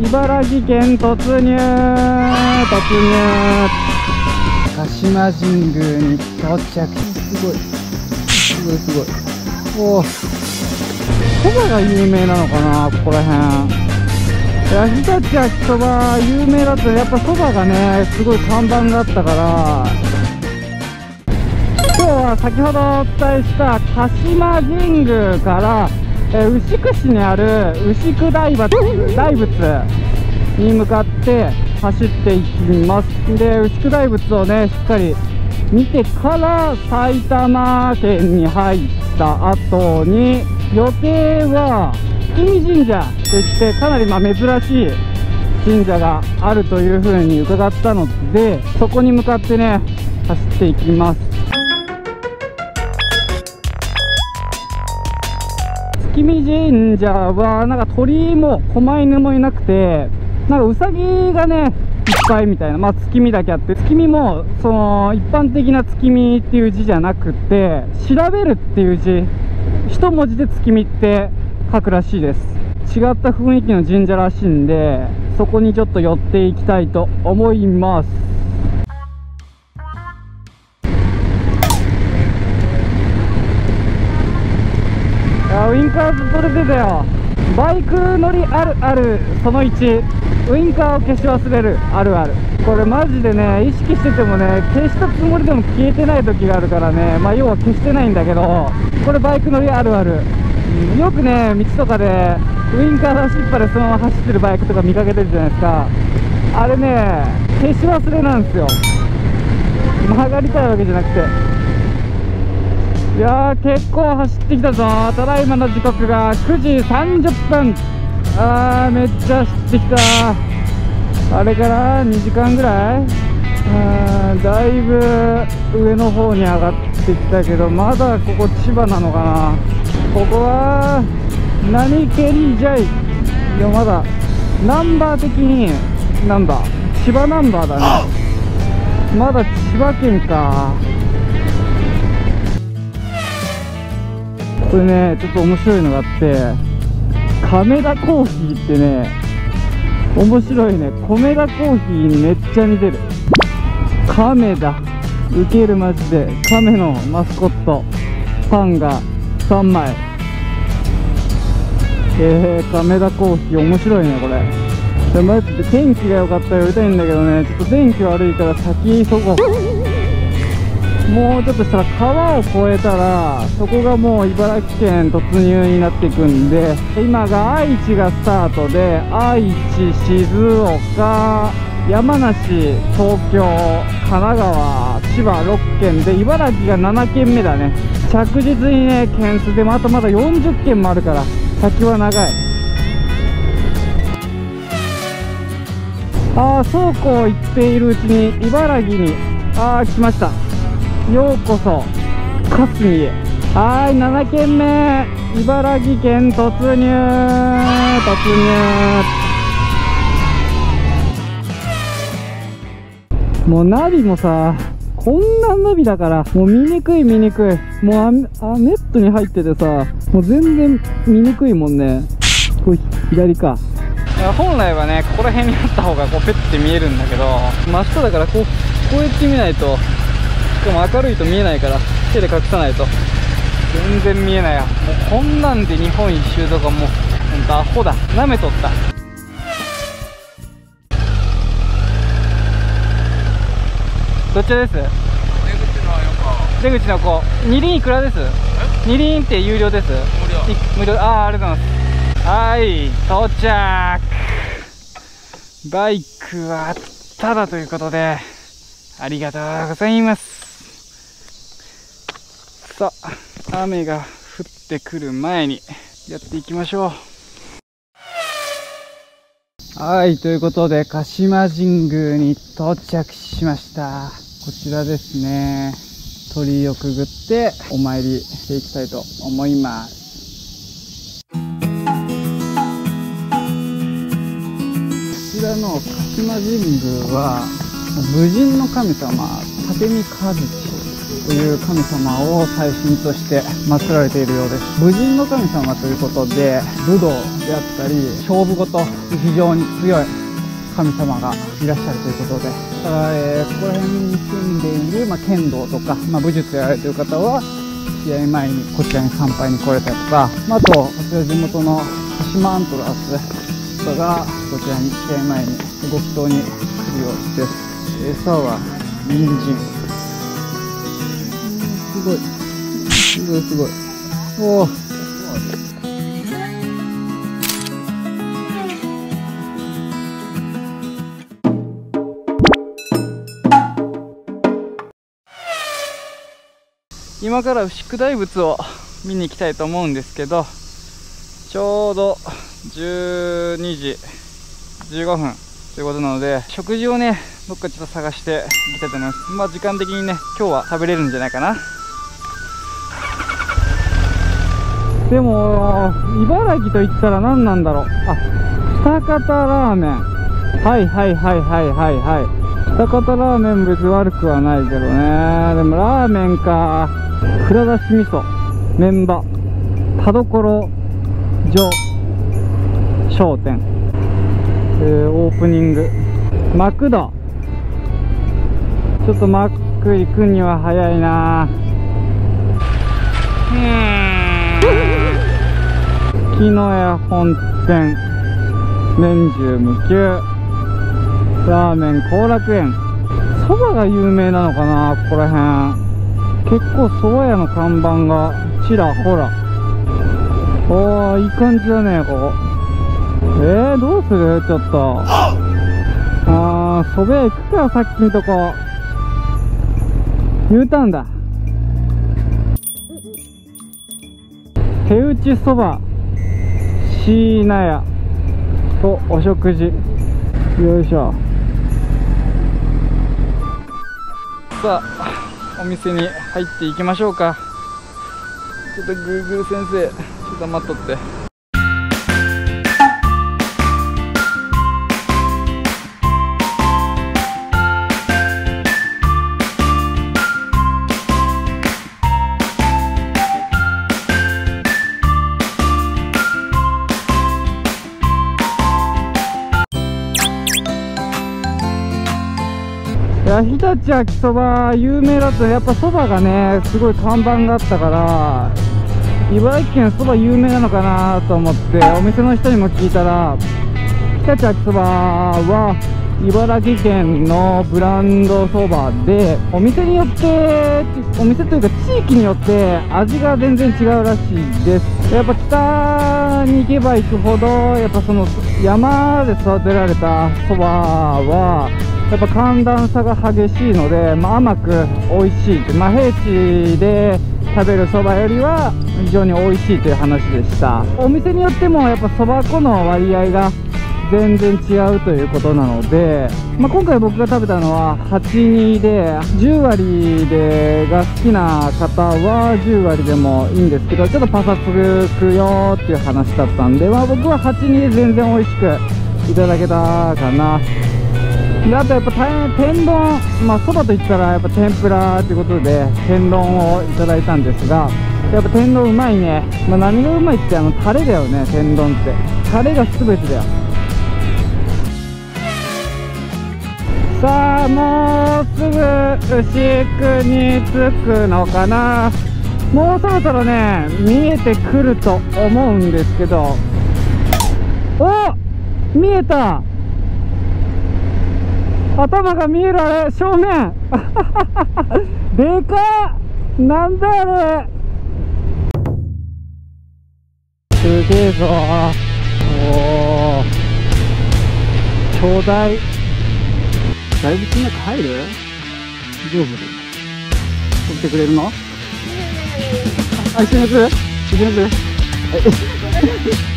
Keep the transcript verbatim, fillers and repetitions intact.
茨城県突入、突入。鹿島神宮に到着。すごいすごいすごい。おお、そばが有名なのかな、ここら辺。日立秋そば有名だと、やっぱそばがねすごい看板があったから。今日は先ほどお伝えした鹿島神宮からえ牛久市にある牛久大仏に向かって走っていきます。で、牛久大仏をねしっかり見てから埼玉県に入った後に予定は月見神社といって、かなりまあ珍しい神社があるというふうに伺ったので、そこに向かってね走っていきます。月見神社はなんか鳥居も狛犬もいなくて、なんかウサギがねいっぱいみたいな、まあ、月見だけあって、月見もその一般的な月見っていう字じゃなくて、調べるっていう字一文字で月見って書くらしいです。違った雰囲気の神社らしいんで、そこにちょっと寄っていきたいと思います。ウインカー取れてたよ。バイク乗りあるあるそのいち、ウインカーを消し忘れるあるある。これマジでね、意識しててもね、消したつもりでも消えてない時があるからね、まあ要は消してないんだけど、これバイク乗りあるある。よくね道とかでウインカー出しっぱでそのまま走ってるバイクとか見かけてるじゃないですか。あれね消し忘れなんですよ。曲がりたいわけじゃなくて。いやー、結構走ってきたぞ。ただいまの時刻がくじさんじゅっぷん。あー、めっちゃ走ってきた。あれからにじかんぐらい、あーだいぶ上の方に上がってきたけど、まだここ千葉なのかな。ここは何県じゃい。いや、まだナンバー的にナンバー千葉ナンバーだね。まだ千葉県か。これね、ちょっと面白いのがあって、亀田コーヒーってね面白いね。米田コーヒーにめっちゃ似てる。亀田ウケる。マジで亀のマスコットパンがさんまい。えー、亀田コーヒー面白いね。これマジで天気が良かったら寄りたいんだけどね、ちょっと天気悪いから先急ごう。もうちょっとしたら川を越えたら、そこがもう茨城県突入になっていくんで、今が愛知がスタートで、愛知、静岡、山梨、東京、神奈川、千葉ろっけんで、茨城がななけんめだね。着実にね件数で、またまだよんじゅっけんもあるから先は長い。ああ、そうこう言っているうちに茨城にああ来ました。ようこそかすみへ。はーい、ななけんめ、茨城県突入、突入。もうナビもさ、こんなナビだからもう見にくい見にくい。もうアメットに入っててさ、もう全然見にくいもんね。これ左か。本来はねここら辺にあった方がこうペッて見えるんだけど、真下だからこう、こうやって見ないと。でも明るいと見えないから手で隠さないと全然見えないや。もうこんなんで日本一周とかもうほんとアホだ。なめとった。どちらです？出口の横。二輪いくらです？二輪って有料です？無料。無料。ああ、ありがとうございます。はい、到着。バイクはタダということでありがとうございます。さあ、雨が降ってくる前にやっていきましょう。はい、ということで鹿島神宮に到着しました。こちらですね、鳥居をくぐってお参りしていきたいと思います。こちらの鹿島神宮は武神の神様、立見和親という神様を祭神として祀られているようです。武人の神様ということで、武道であったり勝負事に非常に強い神様がいらっしゃるということで、ただ、えー、ここら辺に住んでいる、まあ、剣道とか、まあ、武術やられている方は試合前にこちらに参拝に来れたりとか、まあ、あとこちら地元の鹿島アントラーズとかがこちらに試合前にご祈祷に来るようです。餌は人参、すごいすごいすごい、おー、今から牛久大仏を見に行きたいと思うんですけど、ちょうどじゅうにじじゅうごふんということなので、食事をね、どっかちょっと探していきたいと思います。まあ時間的にね、今日は食べれるんじゃないかな。でも茨城といったら何なんだろう。あ、喜多方ラーメン。はいはいはいはいはいはい、喜多方ラーメン別に悪くはないけどね。でもラーメンか。蔵出し味噌、メンバ、田所城商店、えー、オープニングマクド。ちょっとマック行くには早いな。木の屋本店、年中無休、ラーメン後楽園。そばが有名なのかな、ここら辺。結構蕎麦屋の看板がちらほら。おー、いい感じだね、ここ。えー、どうする？ちょっと。あー、蕎麦屋行くか、さっきのとこ。Uターンだ。手打ちそば、椎名屋とお食事。よいしょ。さあ、お店に入っていきましょうか。ちょっとグーグル先生、ちょっと待っとって。日立秋そば有名だと、やっぱそばがねすごい看板があったから、茨城県そば有名なのかなと思って、お店の人にも聞いたら、日立秋そばは茨城県のブランドそばで、お店によって、お店というか地域によって味が全然違うらしいです。やっぱ北に行けば行くほど、やっぱその山で育てられたそばはやっぱ寒暖差が激しいので、まあ、甘く美味しいって、まあ、平地で食べるそばよりは非常に美味しいという話でした。お店によってもやっぱそば粉の割合が全然違うということなので、まあ、今回僕が食べたのははちたいにで、じゅうわりでが好きな方はじゅうわりでもいいんですけど、ちょっとパサつくよっていう話だったんで、まあ、僕ははちたいにで全然美味しくいただけたかな。であとやっぱ天丼、まあ、そばといったらやっぱ天ぷらということで天丼をいただいたんですが、やっぱ天丼うまいね。まあ、何がうまいって、あのタレだよね。天丼ってタレが全てだよ。さあ、もうすぐ牛久に着くのかな。もうそろそろね見えてくると思うんですけど、お、見えた、頭が見える、あれ正面でかっ、なんだあれ、すげえぞ。おお、巨大。大仏の中入る？大丈夫？撮ってくれるの？あ、一緒にやる？一緒にやる？